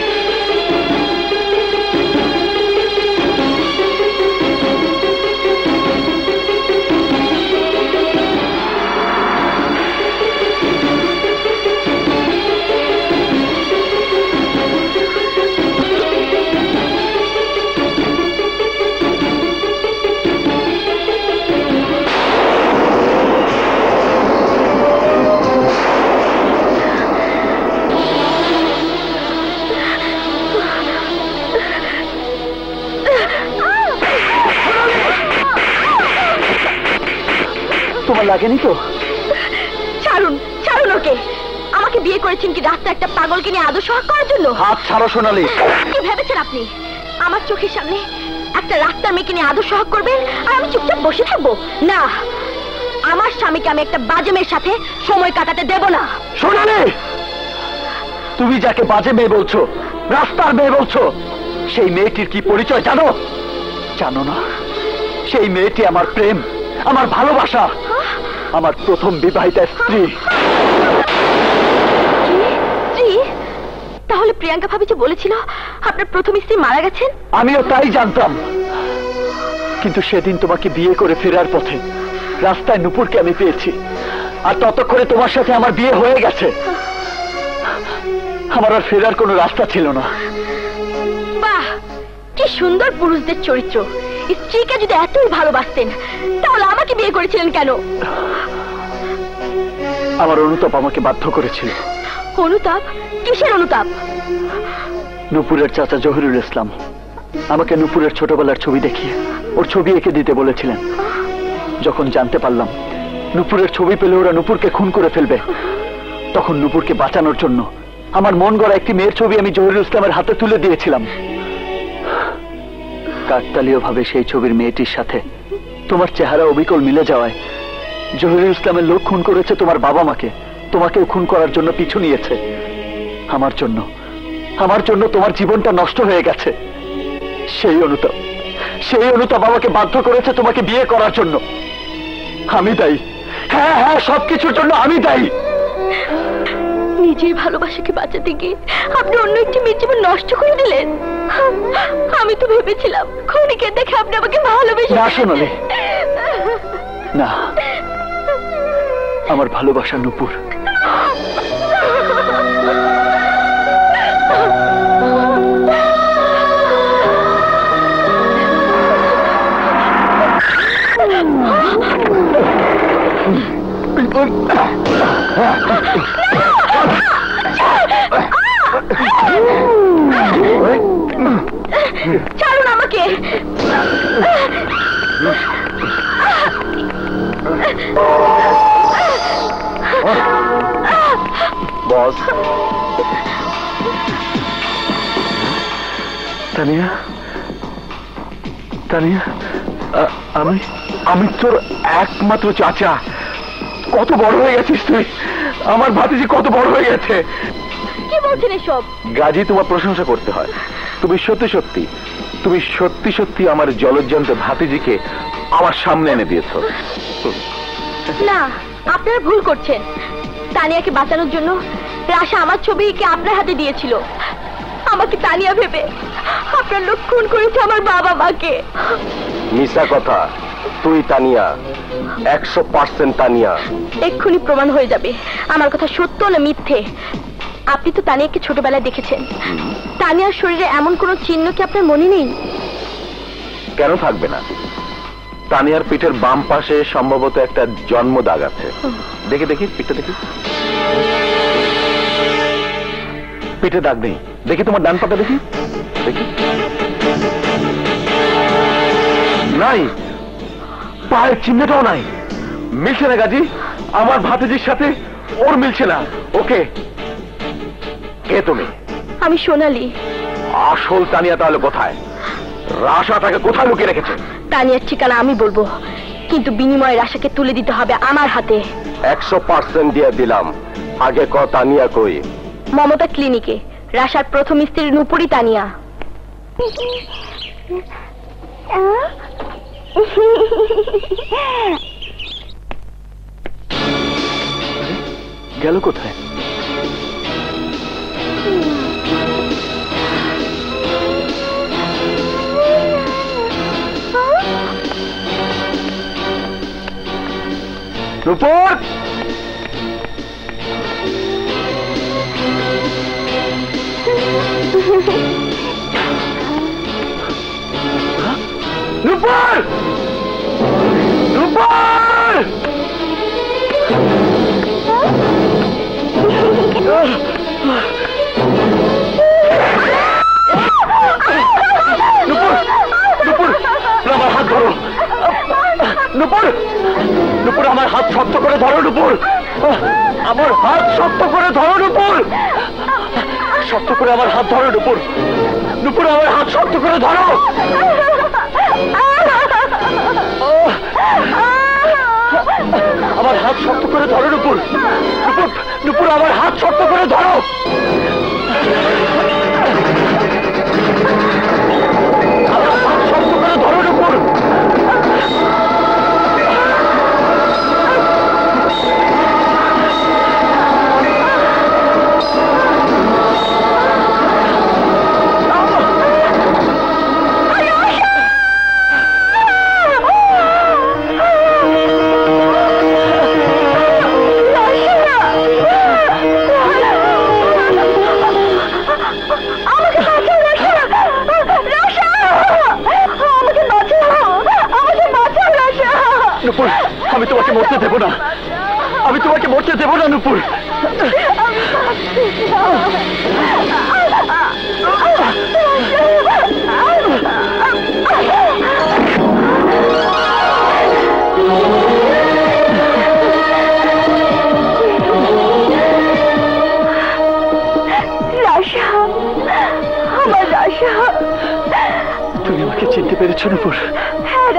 তোমার লাগেনি তো? ছাড়ুন, ছাড়ুন ওকে। আমাকে বিয়ে করেছেন কি রাস্তা একটা পাগলকে নিয়ে আদর্শ করার জন্য? হাত ছাড়ো সোনালি। কি ভেবেছেন আপনি আমার চোখের সামনে একটা রাস্তার মেয়েকে নিয়ে আদর্শ করবেন আর আমি চুপচাপ বসে থাকবো? না, আমার স্বামীকে আমি একটা বাজে মেয়ের সাথে সময় কাটাতে দেব না। সোনালি, তুমি যাকে বাজে মেয়ে বলছো, রাস্তার মেয়ে বলছো, সেই মেয়েটির কি পরিচয় জানো? জানো না? সেই মেয়েটি আমার প্রেম, আমার ভালোবাসা, আমার প্রথম বিবাহিতা স্ত্রী। তাহলে প্রিয়াঙ্কা ভাবি যে বলেছিল আপনার প্রথম স্ত্রী মারা গেছেন? আমিও তাই জানতাম, কিন্তু সেদিন তোমাকে বিয়ে করে ফেরার পথে রাস্তায় নুপুরকে আমি পেয়েছি, আর ততক্ষণে তোমার সাথে আমার বিয়ে হয়ে গেছে। আমার আর ফেরার কোনো রাস্তা ছিল না। বাহ, কি সুন্দর পুরুষদের চরিত্র! স্ত্রীকে যদি এতই ভালোবাসতেন তাহলে আমাকে বিয়ে করেছিলেন কেন? আমার অনুতাপ আমাকে বাধ্য করেছিল। অনুতাপ? কিসের অনুতাপ? নুপুরের চাচা জহিরুল ইসলাম আমাকে নুপুরের ছোটবেলার ছবি দেখিয়ে ওর ছবি এঁকে দিতে বলেছিলেন। যখন জানতে পারলাম নুপুরের ছবি পেলে ওরা নুপুরকে খুন করে ফেলবে, তখন নুপুরকে বাঁচানোর জন্য আমার মন গড়া একটি মেয়ের ছবি আমি জহিরুল ইসলামের হাতে তুলে দিয়েছিলাম। কাকতালীয় ভাবে সেই ছবির মেয়েটির সাথে তোমার চেহারা অবিকল মিলে যাওয়ায় জহিরুল ইসলামের লোক খুন করেছে তোমার বাবা মাকে, তোমাকেও খুন করার জন্য পিছু নিয়েছে। আমার জন্য তোমার জীবনটা নষ্ট হয়ে গেছে। সেই অনুতাপ আমাকে বাধ্য করেছে তোমাকে বিয়ে করার জন্য। আমি দায়ী। হ্যাঁ হ্যাঁ, সবকিছুর জন্য আমি দায়ী। নিজের ভালোবাসাকে বাঁচাতে গিয়ে আপনি অন্য একটি মেয়ের জীবন নষ্ট করে দিলেন। আমি তো ভেবেছিলাম খুনিকে দেখে আপনি আমাকে ভালোবেসে। না সোনালি, না, আমার ভালোবাসা নুপুর। ছাড়ুন আমাকে। বস তানিয়া, তানিয়া, আমি তোর একমাত্র চাচা। কত বড় হয়ে গেছিস তুই! আমার ভাতিজি কত বড় হয়ে গেছে! কি বলছেন এসব? গাজী, তোমার প্রশংসা করতে হয়। তুমি সত্যি সত্যি আমার জলজ্জন্ত ভাতিজিকে আমার সামনে এনে দিয়েছো। না, আপনারা ভুল করছেন। তানিয়াকে বাঁচানোর জন্য রাশা আমার ছবিকে আপনার হাতে দিয়েছিল। আমাকে তানিয়া ভেবে আপনার লোক খুন করেছে আমার বাবা মাকে। মিছা কথা। তুই তানিয়া, 100% তানিয়া। এক্ষুনি প্রমাণ হয়ে যাবে আমার কথা সত্য না মিথ্যে। আপনি তো তানিয়াকে ছোটবেলায় দেখেছেন। তানিয়ার শরীরে এমন কোনো চিহ্ন কি আপনার মনে নেই? কেন থাকবে না? তানিয়ার পিঠের বাম পাশে সম্ভবত একটা জন্ম দাগ আছে। দেখি পিঠটা দেখি। পিঠে দাগ নেই। দেখি তোমার ডান পাটা দেখি। নাই, পায়ের চিহ্নটাও নাই। মিলছে না গাজী, আমার ভাতিজির সাথে ওর মিলছে না। ওকে, কে তুমি? আমি সোনালি। আসল তানিয়া তাহলে কোথায়? রাশা তাকে কোথায় লুকিয়ে রেখেছে? তানিয়ার ঠিকানা আমি বলবো, কিন্তু বিনিময়ে রাশাকে তুলে দিতে হবে আমার হাতে। 100% দিয়ে দিলাম। আগে ক, তানিয়া কই? মমতা ক্লিনিকে। রাশার প্রথম স্ত্রীর নুপুরি তানিয়া। গেল কোথায়? নুপুর, নুপুর, নুপুর! নুপুর, আমার হাত ধরো। নুপুর, আমার হাত নুপুর আমার হাত ধরো, নুপুর নুপুর আমার হাত শক্ত করে ধরো। আমার হাত শক্ত করে ধরো নুপুর, নুপুর নুপুর আমার হাত শক্ত করে ধরো। আমি তোমাকে মরতে দেব না, আমি তোমাকে মরতে দেব না নুপুর। তুমি আমাকে চিনতে পেরেছ নুপুর?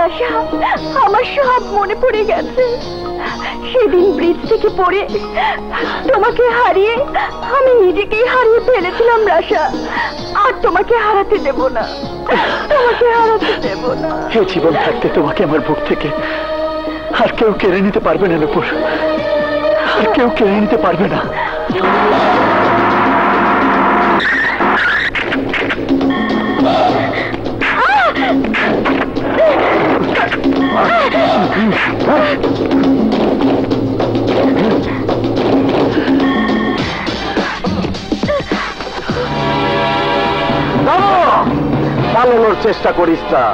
আশা, আমার সব মনে পড়ে গেছে। সেদিন ব্রিজ থেকে পড়ে তোমাকে হারিয়ে আমি নিজেকেই হারিয়ে ফেলেছিলাম রাশা। আর তোমাকে হারাতে দেব না, তোমাকে হারাতে দেব না। এই জীবন থাকতে তোমাকে আমার বুক থেকে আর কেউ কেড়ে নিতে পারবে না নুপুর, আর কেউ কেড়ে নিতে পারবে না। পালানোর চেষ্টা করিস না,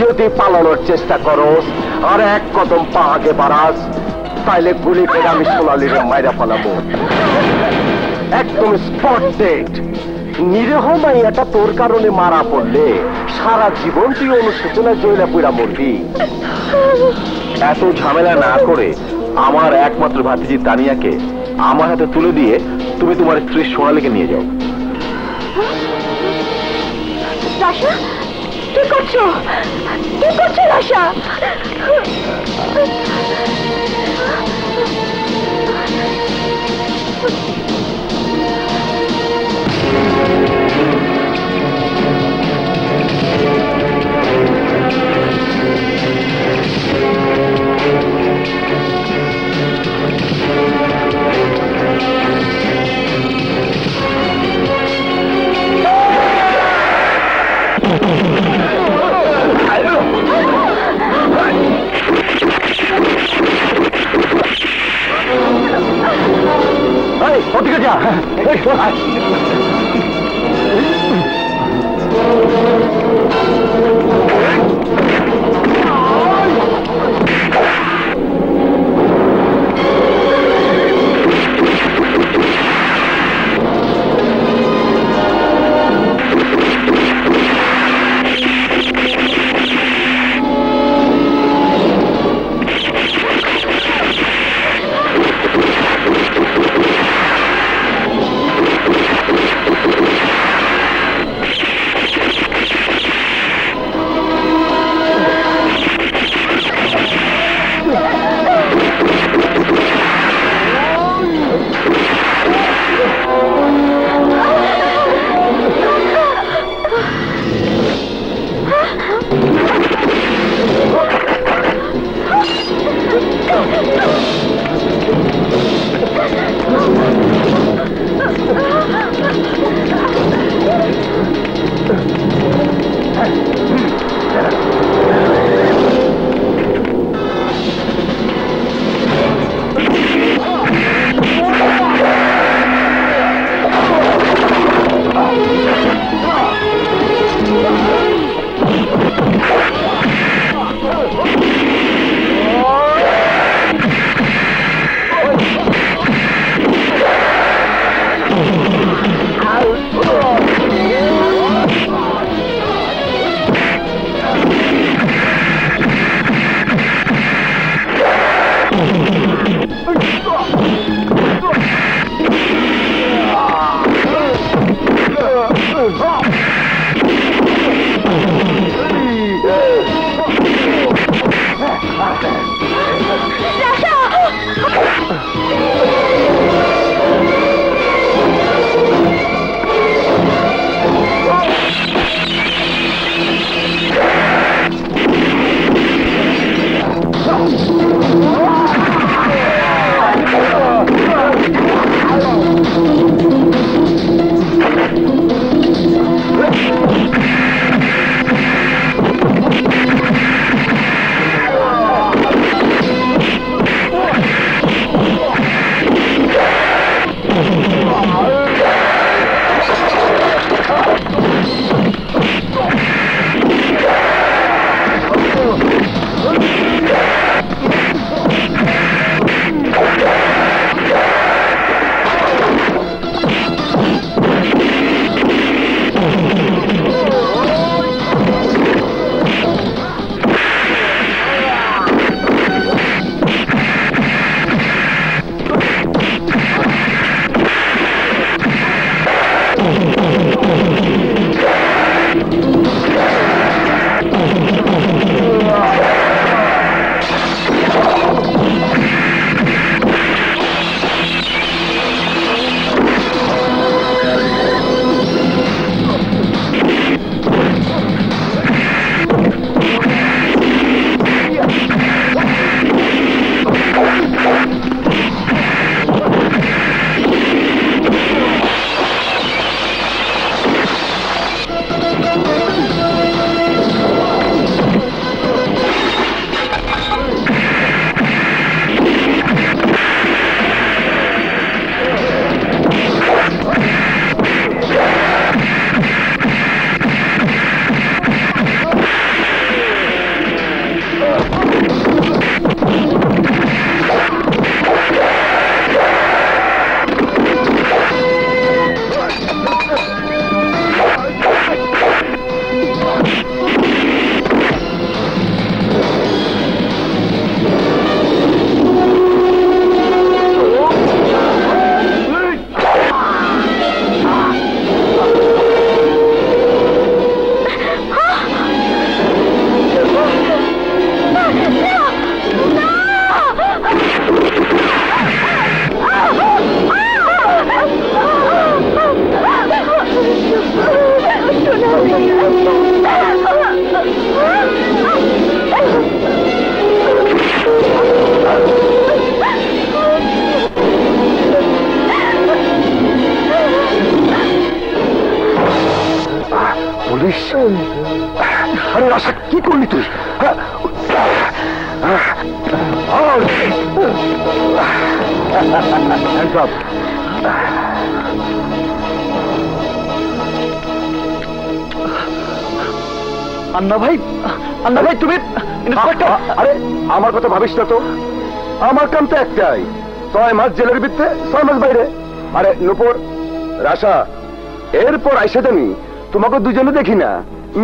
যদি পালানোর চেষ্টা করস আর এক কদম পা আগে বাড়াস তাইলে গুলি করে আমি সোনালীরে মাইরা পালাবো একদম স্পট ডেট। নিরীহ মাইয়াটা তোর কারণে মারা পড়লে সারা জীবন তুই অনুশোচনায় জয়লা পুরা মরবি। এত ঝামেলা না করে আমার একমাত্র ভাতিজি তানিয়াকে আমার হাতে তুলে দিয়ে তুমি তোমার স্ত্রী সোনালীকে নিয়ে যাও। রাশা, কি করছো? কি করছো রাশা? Hey!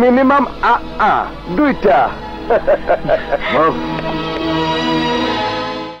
মিনিমাম আ আ দুইটা